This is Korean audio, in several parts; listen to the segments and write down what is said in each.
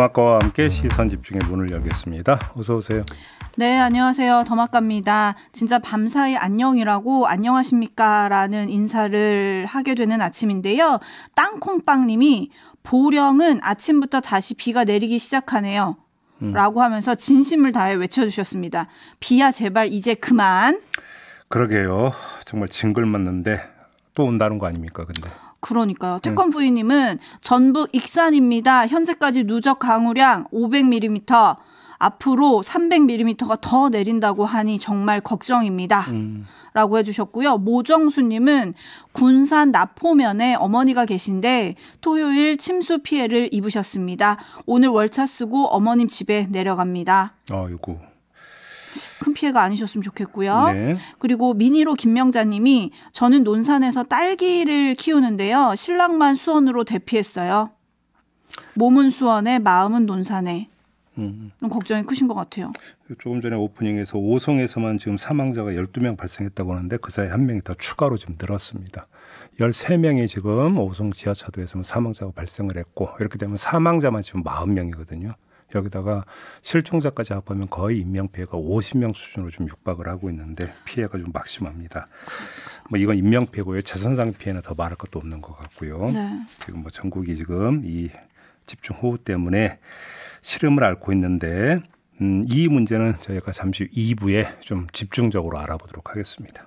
더마까와 함께 시선 집중의 문을 열겠습니다. 어서 오세요. 네, 안녕하세요. 더마까입니다. 진짜 밤사이 안녕이라고 안녕하십니까라는 인사를 하게 되는 아침인데요. 땅콩빵님이 보령은 아침부터 다시 비가 내리기 시작하네요. 라고 하면서 진심을 다해 외쳐주셨습니다. 비야 제발 이제 그만. 그러게요. 정말 징글맞는데 또 온다는 거 아닙니까? 근데. 그러니까요. 태권 부인님은 전북 익산입니다. 현재까지 누적 강우량 500mm, 앞으로 300mm가 더 내린다고 하니 정말 걱정입니다. 라고 해주셨고요. 모정수님은 군산 나포면에 어머니가 계신데 토요일 침수 피해를 입으셨습니다. 오늘 월차 쓰고 어머님 집에 내려갑니다. 아이고. 큰 피해가 아니셨으면 좋겠고요. 네. 그리고 미니로 김명자님이 저는 논산에서 딸기를 키우는데요. 신랑만 수원으로 대피했어요. 몸은 수원에 마음은 논산에. 좀 걱정이 크신 것 같아요. 조금 전에 오프닝에서 오송에서만 지금 사망자가 12명 발생했다고 하는데 그 사이 한 명이 더 추가로 지금 늘었습니다. 13명이 지금 오송 지하차도에서 사망자가 발생을 했고 이렇게 되면 사망자만 지금 40명이거든요. 여기다가 실종자까지 합하면 거의 인명피해가 50명 수준으로 좀 육박을 하고 있는데 피해가 좀 막심합니다. 뭐 이건 인명피해고요. 재산상 피해는 더 말할 것도 없는 것 같고요. 네. 지금 뭐 전국이 지금 이 집중호우 때문에 시름을 앓고 있는데 이 문제는 저희가 잠시 2부에 좀 집중적으로 알아보도록 하겠습니다.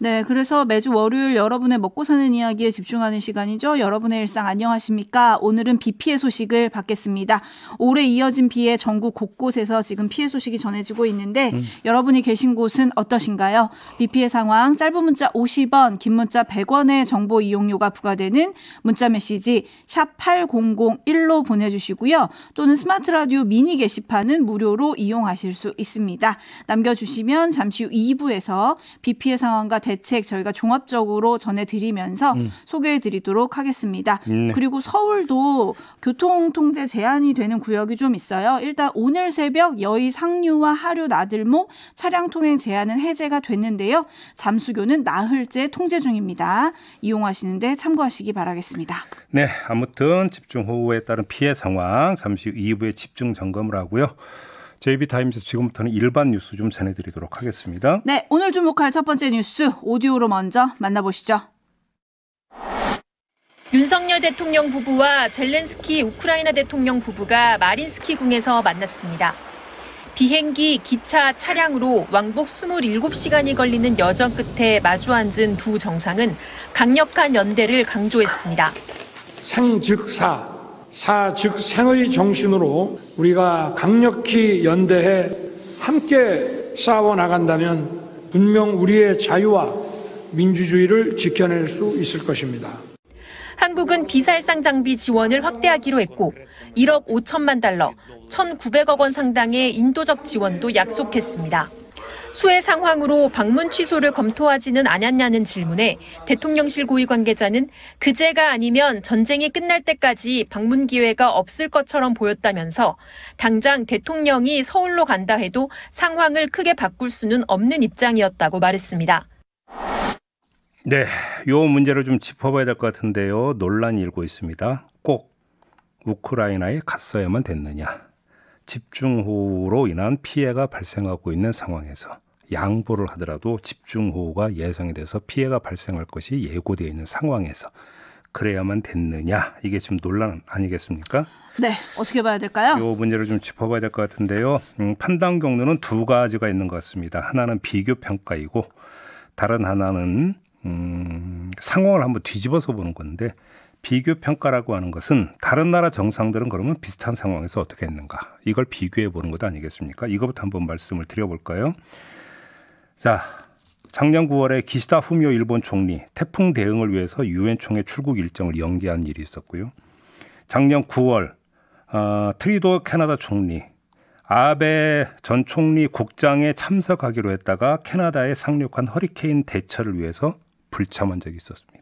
네, 그래서 매주 월요일 여러분의 먹고 사는 이야기에 집중하는 시간이죠. 여러분의 일상 안녕하십니까? 오늘은 비 피해 소식을 받겠습니다. 올해 이어진 비에 전국 곳곳에서 지금 피해 소식이 전해지고 있는데 여러분이 계신 곳은 어떠신가요? 비 피해 상황, 짧은 문자 50원, 긴 문자 100원의 정보 이용료가 부과되는 문자 메시지 샵 8001로 보내주시고요. 또는 스마트 라디오 미니 게시판은 무료로 이용하실 수 있습니다. 남겨주시면 잠시 후 2부에서 비 피해 상황과 대책 저희가 종합적으로 전해드리면서 소개해드리도록 하겠습니다. 그리고 서울도 교통통제 제한이 되는 구역이 좀 있어요. 일단 오늘 새벽 여의 상류와 하류 나들목 차량 통행 제한은 해제가 됐는데요. 잠수교는 나흘째 통제 중입니다. 이용하시는데 참고하시기 바라겠습니다. 네, 아무튼 집중호우에 따른 피해 상황 잠시 후 2부에 집중 점검을 하고요. JB 타임즈 지금부터는 일반 뉴스 좀 전해드리도록 하겠습니다. 네, 오늘 주목할 첫 번째 뉴스 오디오로 먼저 만나보시죠. 윤석열 대통령 부부와 젤렌스키 우크라이나 대통령 부부가 마린스키 궁에서 만났습니다. 비행기, 기차, 차량으로 왕복 27시간이 걸리는 여정 끝에 마주 앉은 두 정상은 강력한 연대를 강조했습니다. 생즉사. 사 즉 생의 정신으로 우리가 강력히 연대해 함께 싸워나간다면 분명 우리의 자유와 민주주의를 지켜낼 수 있을 것입니다. 한국은 비살상 장비 지원을 확대하기로 했고 1억 5천만 달러, 1,900억 원 상당의 인도적 지원도 약속했습니다. 수해 상황으로 방문 취소를 검토하지는 않았냐는 질문에 대통령실 고위 관계자는 그제가 아니면 전쟁이 끝날 때까지 방문 기회가 없을 것처럼 보였다면서 당장 대통령이 서울로 간다 해도 상황을 크게 바꿀 수는 없는 입장이었다고 말했습니다. 네, 요 문제를 좀 짚어봐야 될 것 같은데요. 논란이 일고 있습니다. 꼭 우크라이나에 갔어야만 됐느냐. 집중호우로 인한 피해가 발생하고 있는 상황에서 양보를 하더라도 집중호우가 예상이 돼서 피해가 발생할 것이 예고되어 있는 상황에서 그래야만 됐느냐. 이게 지금 논란 아니겠습니까? 네. 어떻게 봐야 될까요? 이 문제를 좀 짚어봐야 될 것 같은데요. 판단 경로는 두 가지가 있는 것 같습니다. 하나는 비교평가이고 다른 하나는 상황을 한번 뒤집어서 보는 건데 비교평가라고 하는 것은 다른 나라 정상들은 그러면 비슷한 상황에서 어떻게 했는가. 이걸 비교해 보는 것도 아니겠습니까? 이것부터 한번 말씀을 드려볼까요? 자, 작년 9월에 기시다 후미오 일본 총리, 태풍 대응을 위해서 유엔 총회 출국 일정을 연기한 일이 있었고요. 작년 9월 트리도 캐나다 총리, 아베 전 총리 국장에 참석하기로 했다가 캐나다에 상륙한 허리케인 대처를 위해서 불참한 적이 있었습니다.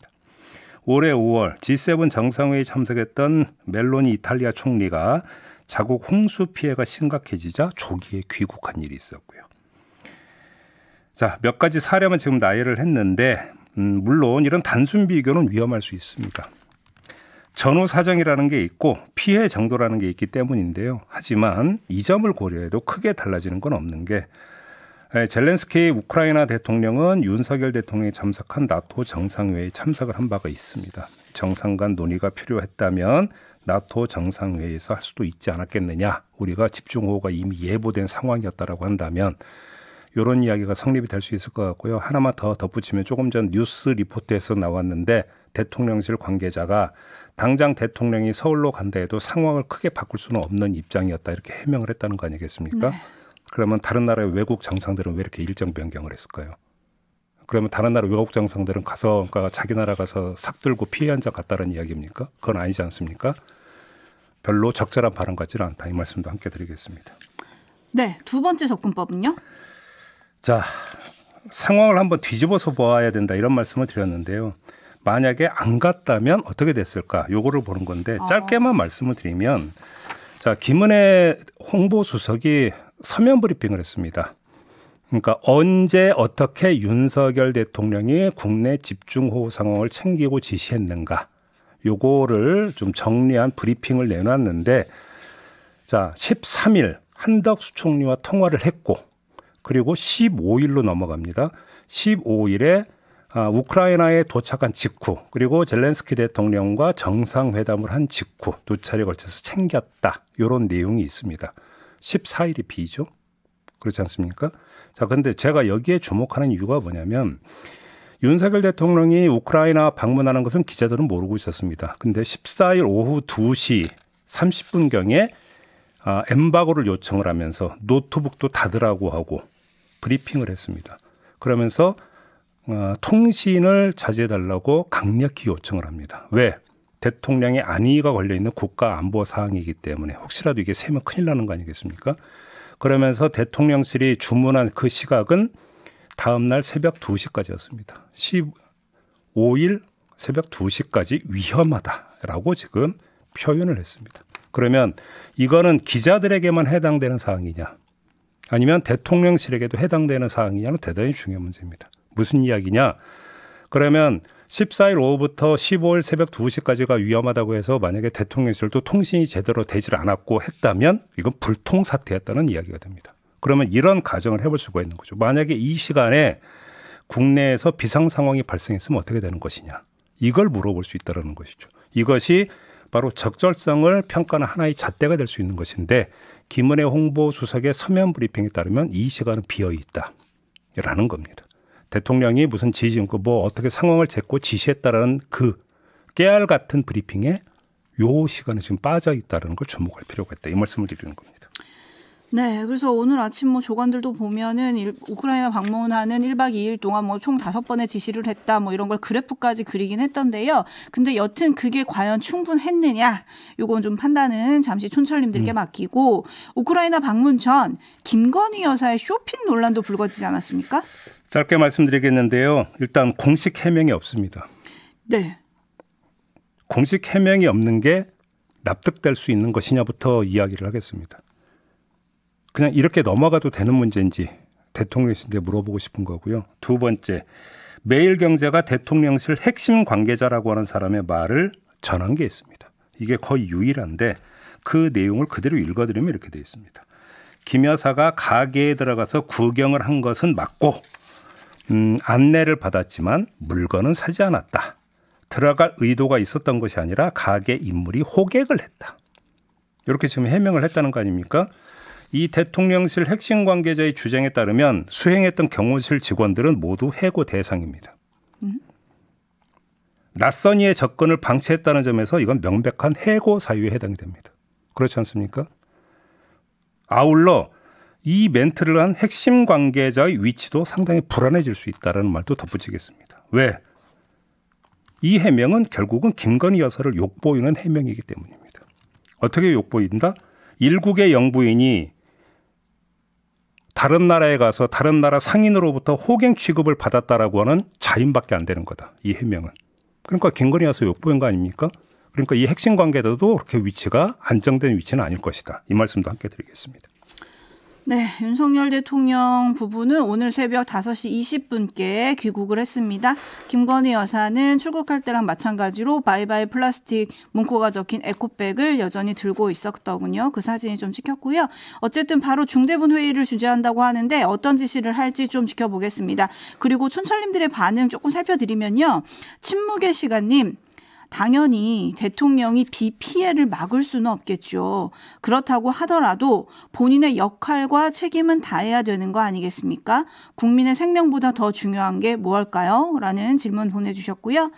올해 5월 G7 정상회의에 참석했던 멜로니 이탈리아 총리가 자국 홍수 피해가 심각해지자 조기에 귀국한 일이 있었고요. 자, 몇 가지 사례만 지금 나열을 했는데 물론 이런 단순 비교는 위험할 수 있습니다. 전후 사정이라는 게 있고 피해 정도라는 게 있기 때문인데요. 하지만 이 점을 고려해도 크게 달라지는 건 없는 게 젤렌스키 우크라이나 대통령은 윤석열 대통령이 참석한 나토 정상회의에 참석을 한 바가 있습니다. 정상 간 논의가 필요했다면 나토 정상회의에서 할 수도 있지 않았겠느냐. 우리가 집중호우가 이미 예보된 상황이었다라고 한다면 이런 이야기가 성립이 될 수 있을 것 같고요. 하나만 더 덧붙이면 조금 전 뉴스 리포트에서 나왔는데 대통령실 관계자가 당장 대통령이 서울로 간다 해도 상황을 크게 바꿀 수는 없는 입장이었다 이렇게 해명을 했다는 거 아니겠습니까? 네. 그러면 다른 나라의 외국 정상들은 왜 이렇게 일정 변경을 했을까요? 그러면 다른 나라 외국 정상들은 가서 그러니까 자기 나라 가서 삭 들고 피해 한자 갔다는 이야기입니까? 그건 아니지 않습니까? 별로 적절한 발언 같지는 않다. 이 말씀도 함께 드리겠습니다. 네. 두 번째 접근법은요? 자, 상황을 한번 뒤집어서 보아야 된다. 이런 말씀을 드렸는데요. 만약에 안 갔다면 어떻게 됐을까? 요거를 보는 건데 짧게만 말씀을 드리면 자, 김은혜 홍보수석이 서면 브리핑을 했습니다. 그러니까 언제 어떻게 윤석열 대통령이 국내 집중호우 상황을 챙기고 지시했는가. 요거를 좀 정리한 브리핑을 내놨는데 자, 13일 한덕수 총리와 통화를 했고 그리고 15일로 넘어갑니다. 15일에 우크라이나에 도착한 직후 그리고 젤렌스키 대통령과 정상회담을 한 직후 두 차례 걸쳐서 챙겼다. 이런 내용이 있습니다. 14일이 B죠. 그렇지 않습니까? 자, 근데 제가 여기에 주목하는 이유가 뭐냐면 윤석열 대통령이 우크라이나 방문하는 것은 기자들은 모르고 있었습니다. 근데 14일 오후 2시 30분경에 엠바고를 요청을 하면서 노트북도 닫으라고 하고 브리핑을 했습니다. 그러면서 통신을 자제해달라고 강력히 요청을 합니다. 왜? 대통령의 안위가 걸려있는 국가안보 사항이기 때문에 혹시라도 이게 새면 큰일 나는 거 아니겠습니까? 그러면서 대통령실이 주문한 그 시각은 다음날 새벽 2시까지였습니다. 15일 새벽 2시까지 위험하다라고 지금 표현을 했습니다. 그러면 이거는 기자들에게만 해당되는 사항이냐 아니면 대통령실에게도 해당되는 사항이냐는 대단히 중요한 문제입니다. 무슨 이야기냐? 그러면 14일 오후부터 15일 새벽 2시까지가 위험하다고 해서 만약에 대통령실도 통신이 제대로 되질 않았고 했다면 이건 불통사태였다는 이야기가 됩니다. 그러면 이런 가정을 해볼 수가 있는 거죠. 만약에 이 시간에 국내에서 비상상황이 발생했으면 어떻게 되는 것이냐. 이걸 물어볼 수 있다는 것이죠. 이것이 바로 적절성을 평가하는 하나의 잣대가 될 수 있는 것인데 김은혜 홍보수석의 서면 브리핑에 따르면 이 시간은 비어있다 라는 겁니다. 대통령이 무슨 지시, 뭐 어떻게 상황을 쟀고 지시했다라는 그 깨알 같은 브리핑에 요 시간에 지금 빠져 있다는 걸 주목할 필요가 있다. 이 말씀을 드리는 겁니다. 네, 그래서 오늘 아침 뭐 조간들도 보면은 우크라이나 방문하는 1박 2일 동안 뭐 총 5번의 지시를 했다 뭐 이런 걸 그래프까지 그리긴 했던데요. 근데 여튼 그게 과연 충분했느냐 요건 좀 판단은 잠시 촌철님들께 맡기고 우크라이나 방문 전 김건희 여사의 쇼핑 논란도 불거지지 않았습니까? 짧게 말씀드리겠는데요. 일단 공식 해명이 없습니다. 네. 공식 해명이 없는 게 납득될 수 있는 것이냐부터 이야기를 하겠습니다. 그냥 이렇게 넘어가도 되는 문제인지 대통령실에 물어보고 싶은 거고요. 두 번째, 매일경제가 대통령실 핵심 관계자라고 하는 사람의 말을 전한 게 있습니다. 이게 거의 유일한데 그 내용을 그대로 읽어드리면 이렇게 되어 있습니다. 김 여사가 가게에 들어가서 구경을 한 것은 맞고 안내를 받았지만 물건은 사지 않았다. 들어갈 의도가 있었던 것이 아니라 가게 인물이 호객을 했다. 이렇게 지금 해명을 했다는 거 아닙니까? 이 대통령실 핵심 관계자의 주장에 따르면 수행했던 경호실 직원들은 모두 해고 대상입니다. 낯선 이의 접근을 방치했다는 점에서 이건 명백한 해고 사유에 해당이 됩니다. 그렇지 않습니까? 아울러 이 멘트를 한 핵심 관계자의 위치도 상당히 불안해질 수 있다는 말도 덧붙이겠습니다. 왜? 이 해명은 결국은 김건희 여사를 욕보이는 해명이기 때문입니다. 어떻게 욕보인다? 일국의 영부인이 다른 나라에 가서 다른 나라 상인으로부터 호갱 취급을 받았다라고 하는 자인밖에 안 되는 거다. 이 해명은. 그러니까 김건희 여사 욕보인 거 아닙니까? 그러니까 이 핵심 관계자도 그렇게 위치가 안정된 위치는 아닐 것이다. 이 말씀도 함께 드리겠습니다. 네, 윤석열 대통령 부부는 오늘 새벽 5시 20분께 귀국을 했습니다. 김건희 여사는 출국할 때랑 마찬가지로 바이바이 플라스틱 문구가 적힌 에코백을 여전히 들고 있었더군요. 그 사진이 좀 찍혔고요. 어쨌든 바로 중대본 회의를 주재한다고 하는데 어떤 지시를 할지 좀 지켜보겠습니다. 그리고 촌철님들의 반응 조금 살펴드리면요. 침묵의 시간님. 당연히 대통령이 비 피해를 막을 수는 없겠죠. 그렇다고 하더라도 본인의 역할과 책임은 다해야 되는 거 아니겠습니까? 국민의 생명보다 더 중요한 게 무엇일까요? 라는 질문 보내주셨고요.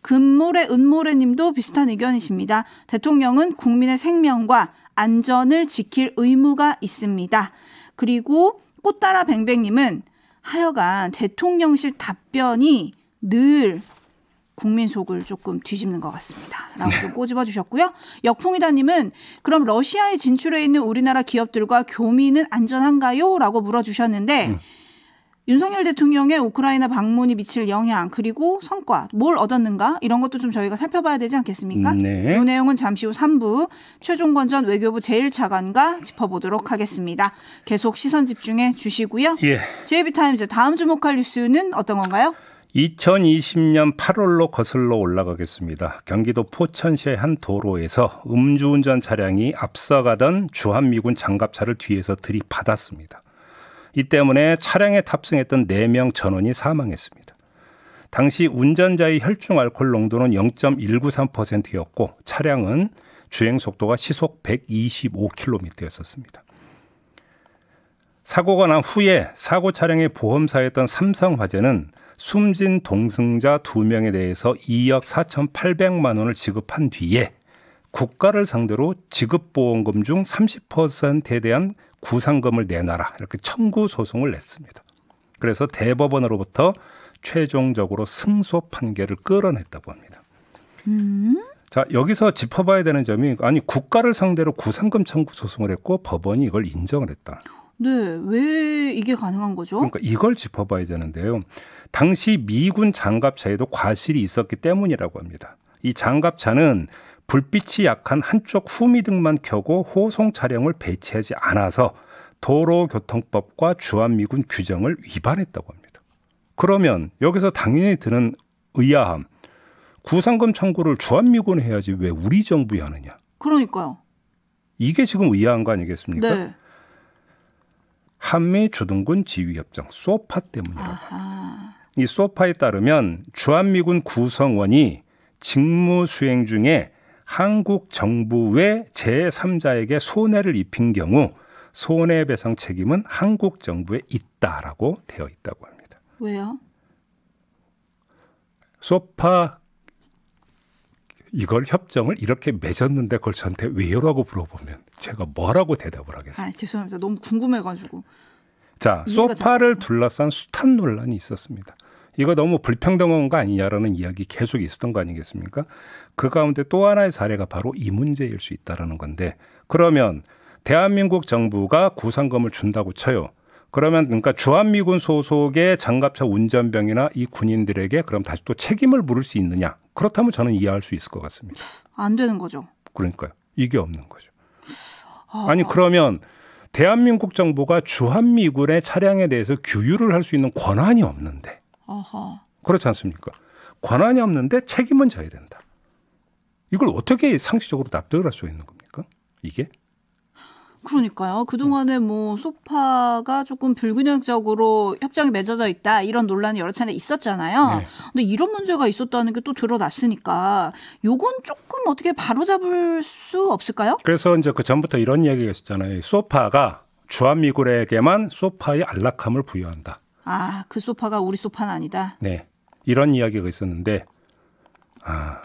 금모래, 은모래님도 비슷한 의견이십니다. 대통령은 국민의 생명과 안전을 지킬 의무가 있습니다. 그리고 꽃따라 뱅뱅님은 하여간 대통령실 답변이 늘 국민 속을 조금 뒤집는 것 같습니다. 라고 좀 꼬집어 주셨고요. 역풍이다님은 그럼 러시아에 진출해 있는 우리나라 기업들과 교민은 안전한가요? 라고 물어주셨는데 윤석열 대통령의 우크라이나 방문이 미칠 영향 그리고 성과 뭘 얻었는가 이런 것도 좀 저희가 살펴봐야 되지 않겠습니까? 네. 이 내용은 잠시 후 3부 최종권 전 외교부 제1차관과 짚어보도록 하겠습니다. 계속 시선 집중해 주시고요. 예. JB 타임즈 다음 주목할 뉴스는 어떤 건가요? 2020년 8월로 거슬러 올라가겠습니다. 경기도 포천시의 한 도로에서 음주운전 차량이 앞서가던 주한미군 장갑차를 뒤에서 들이받았습니다. 이 때문에 차량에 탑승했던 4명 전원이 사망했습니다. 당시 운전자의 혈중 알코올 농도는 0.193%였고 차량은 주행속도가 시속 125km였습니다. 사고가 난 후에 사고 차량의 보험사였던 삼성화재는 숨진 동승자 2명에 대해서 2억 4,800만 원을 지급한 뒤에 국가를 상대로 지급보험금 중 30%에 대한 구상금을 내놔라 이렇게 청구 소송을 냈습니다. 그래서 대법원으로부터 최종적으로 승소 판결을 끌어냈다고 합니다. 자, 여기서 짚어봐야 되는 점이 아니 국가를 상대로 구상금 청구 소송을 했고 법원이 이걸 인정을 했다. 네, 왜 이게 가능한 거죠? 그러니까 이걸 짚어봐야 되는데요. 당시 미군 장갑차에도 과실이 있었기 때문이라고 합니다. 이 장갑차는 불빛이 약한 한쪽 후미등만 켜고 호송 차량을 배치하지 않아서 도로교통법과 주한미군 규정을 위반했다고 합니다. 그러면 여기서 당연히 드는 의아함. 구상금 청구를 주한미군에 해야지 왜 우리 정부에 하느냐. 그러니까요. 이게 지금 의아한 거 아니겠습니까? 네. 한미 주둔군 지휘협정 소파 때문이라고 합니다. 이 소파에 따르면 주한미군 구성원이 직무 수행 중에 한국 정부 외 제3자에게 손해를 입힌 경우 손해배상 책임은 한국 정부에 있다라고 되어 있다고 합니다. 왜요? 소파 이걸 협정을 이렇게 맺었는데 그걸 저한테 왜요라고 물어보면 제가 뭐라고 대답을 하겠습니까? 아, 죄송합니다. 너무 궁금해가지고. 자, 소파를 둘러싼 숱한 논란이 있었습니다. 이거 너무 불평등한 거 아니냐라는 이야기 계속 있었던 거 아니겠습니까? 그 가운데 또 하나의 사례가 바로 이 문제일 수 있다는 건데 그러면 대한민국 정부가 구상금을 준다고 쳐요. 그러면 그러니까 주한미군 소속의 장갑차 운전병이나 이 군인들에게 그럼 다시 또 책임을 물을 수 있느냐. 그렇다면 저는 이해할 수 있을 것 같습니다. 안 되는 거죠. 그러니까요. 이게 없는 거죠. 아니 그러면 대한민국 정부가 주한미군의 차량에 대해서 규율을 할 수 있는 권한이 없는데. 그렇지 않습니까? 권한이 없는데 책임은 져야 된다. 이걸 어떻게 상식적으로 납득을 할 수 있는 겁니까? 이게? 그러니까요. 그동안에 뭐 소파가 조금 불균형적으로 협정이 맺어져 있다. 이런 논란이 여러 차례 있었잖아요. 네. 근데 이런 문제가 있었다는 게 또 드러났으니까 요건 조금 어떻게 바로잡을 수 없을까요? 그래서 이제 그 전부터 이런 이야기가 있었잖아요. 소파가 주한미군에게만 소파의 안락함을 부여한다. 아, 그 소파가 우리 소파는 아니다. 네. 이런 이야기가 있었는데 아,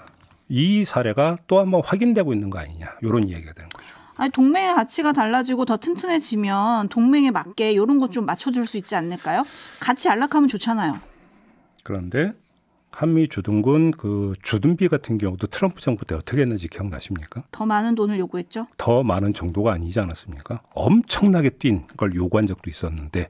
이 사례가 또 한번 확인되고 있는 거 아니냐. 이런 이야기가 되는 거죠. 아니, 동맹의 가치가 달라지고 더 튼튼해지면 동맹에 맞게 이런 것 좀 맞춰줄 수 있지 않을까요? 같이 안락하면 좋잖아요. 그런데 한미 주둔군 그 주둔비 같은 경우도 트럼프 정부 때 어떻게 했는지 기억나십니까? 더 많은 돈을 요구했죠? 더 많은 정도가 아니지 않았습니까? 엄청나게 뛴 걸 요구한 적도 있었는데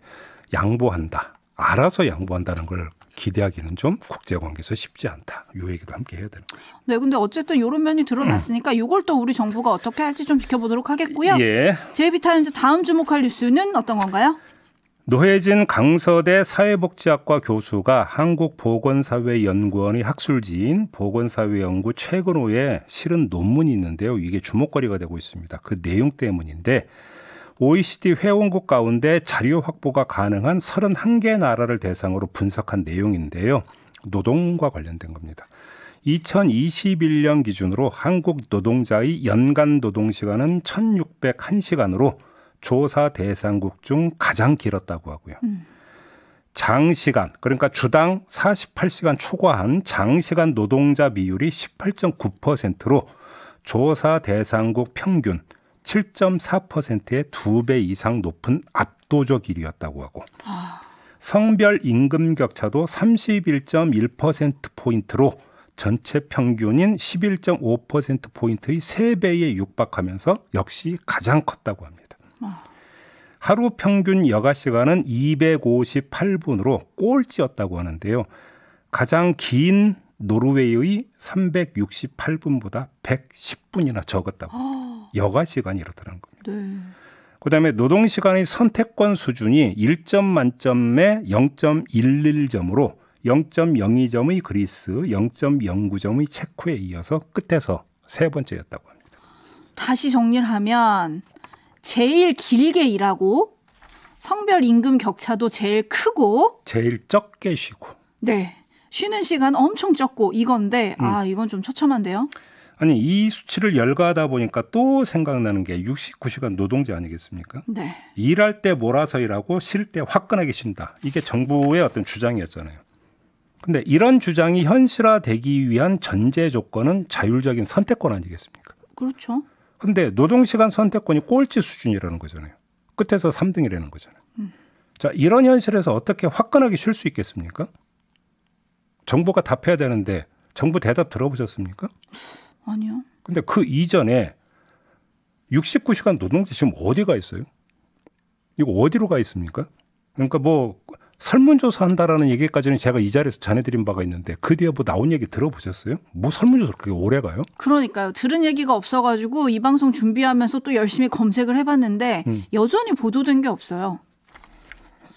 양보한다. 알아서 양보한다는 걸 기대하기는 좀 국제관계에서 쉽지 않다. 이 얘기도 함께 해야 되는 거죠. 네, 근데 어쨌든 이런 면이 드러났으니까 이걸 또 우리 정부가 어떻게 할지 좀 지켜보도록 하겠고요. 예. JB타임즈 다음 주목할 뉴스는 어떤 건가요? 노혜진 강서대 사회복지학과 교수가 한국보건사회연구원의 학술지인 보건사회연구 최근호에 실은 논문이 있는데요. 이게 주목거리가 되고 있습니다. 그 내용 때문인데 OECD 회원국 가운데 자료 확보가 가능한 31개 나라를 대상으로 분석한 내용인데요. 노동과 관련된 겁니다. 2021년 기준으로 한국 노동자의 연간 노동시간은 1601시간으로 조사 대상국 중 가장 길었다고 하고요. 장시간, 그러니까 주당 48시간 초과한 장시간 노동자 비율이 18.9%로 조사 대상국 평균 7.4%의 2배 이상 높은 압도적 1위였다고 하고 성별 임금 격차도 31.1%포인트로 전체 평균인 11.5%포인트의 3배에 육박하면서 역시 가장 컸다고 합니다. 하루 평균 여가 시간은 258분으로 꼴찌였다고 하는데요. 가장 긴 노르웨이의 368분보다 110분이나 적었다고 합니다. 여가 시간이 이렇다는 겁니다. 네. 그다음에 노동시간의 선택권 수준이 1점 만점에 0.11점으로 0.02점의 그리스, 0.09점의 체코에 이어서 끝에서 세 번째였다고 합니다. 다시 정리를 하면 제일 길게 일하고 성별 임금 격차도 제일 크고 제일 적게 쉬고 네, 쉬는 시간 엄청 적고 이건데 아 이건 좀 처참한데요. 아니 이 수치를 열거하다 보니까 또 생각나는 게 69시간 노동자 아니겠습니까? 네. 일할 때 몰아서 일하고 쉴 때 화끈하게 쉰다. 이게 정부의 어떤 주장이었잖아요. 근데 이런 주장이 현실화되기 위한 전제 조건은 자율적인 선택권 아니겠습니까? 그렇죠. 근데 노동시간 선택권이 꼴찌 수준이라는 거잖아요. 끝에서 3등이라는 거잖아요. 자, 이런 현실에서 어떻게 화끈하게 쉴 수 있겠습니까? 정부가 답해야 되는데 정부 대답 들어보셨습니까? 아니요. 근데 그 이전에 69시간 노동자 지금 어디가 있어요? 이거 어디로 가 있습니까? 그러니까 뭐 설문조사 한다라는 얘기까지는 제가 이 자리에서 전해드린 바가 있는데 그 뒤에 뭐 나온 얘기 들어보셨어요? 뭐 설문조사 그렇게 오래 가요? 그러니까요. 들은 얘기가 없어가지고 이 방송 준비하면서 또 열심히 검색을 해봤는데 여전히 보도된 게 없어요.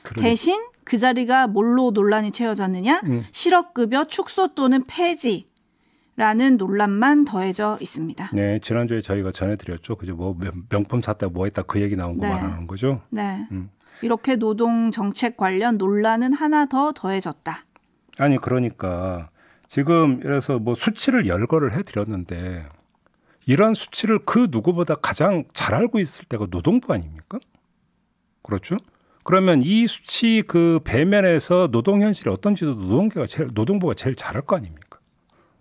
그러니까. 대신 그 자리가 뭘로 논란이 채워졌느냐? 실업급여 축소 또는 폐지. 라는 논란만 더해져 있습니다. 네, 지난주에 저희가 전해드렸죠. 그죠? 뭐 명품 샀다, 뭐 했다 그 얘기 나온 거 네. 말하는 거죠. 네. 이렇게 노동 정책 관련 논란은 하나 더 더해졌다. 아니 그러니까 지금 그래서 뭐 수치를 열거를 해드렸는데 이러한 수치를 그 누구보다 가장 잘 알고 있을 때가 노동부 아닙니까? 그렇죠? 그러면 이 수치 그 배면에서 노동 현실이 어떤지도 노동부가 제일 잘할 거 아닙니까?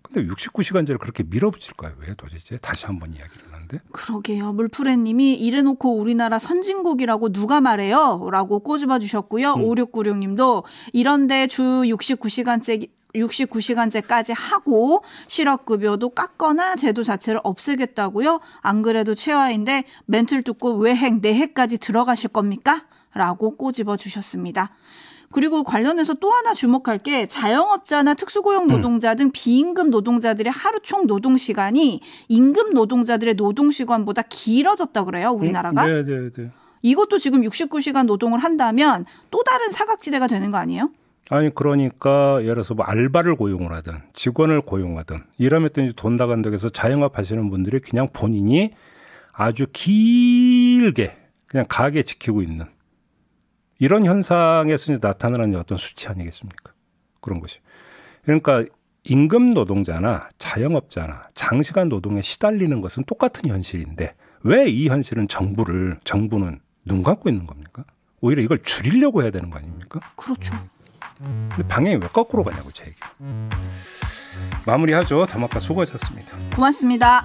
근데 69시간제를 그렇게 밀어붙일까요? 왜 도대체? 다시 한번 이야기를 하는데. 그러게요. 물프레님이 이래놓고 우리나라 선진국이라고 누가 말해요? 라고 꼬집어 주셨고요. 5696님도 이런데 주 69시간제까지 하고 실업급여도 깎거나 제도 자체를 없애겠다고요? 안 그래도 최하인데 멘트를 듣고 외핵, 내핵까지 들어가실 겁니까? 라고 꼬집어 주셨습니다. 그리고 관련해서 또 하나 주목할 게 자영업자나 특수고용 노동자 등 비임금 노동자들의 하루 총 노동시간이 임금 노동자들의 노동시간보다 길어졌다 그래요. 우리나라가. 네. 이것도 지금 69시간 노동을 한다면 또 다른 사각지대가 되는 거 아니에요? 아니 그러니까 예를 들어서 뭐 알바를 고용을 하든 직원을 고용하든 이러면 또 이제 돈 나간다고 해서 자영업 하시는 분들이 그냥 본인이 아주 길게 그냥 가게 지키고 있는. 이런 현상에서 이제 나타나는 어떤 수치 아니겠습니까? 그런 것이. 그러니까 임금 노동자나 자영업자나 장시간 노동에 시달리는 것은 똑같은 현실인데 왜 이 현실은 정부는 눈 감고 있는 겁니까? 오히려 이걸 줄이려고 해야 되는 거 아닙니까? 그렇죠. 근데 방향이 왜 거꾸로 가냐고 제 얘기. 마무리하죠. 더마까 수고하셨습니다. 고맙습니다.